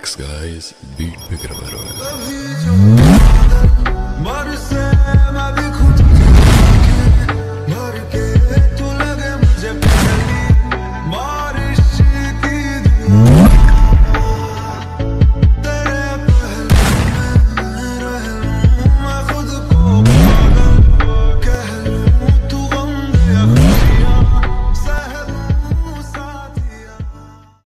Next, guys, beat picker.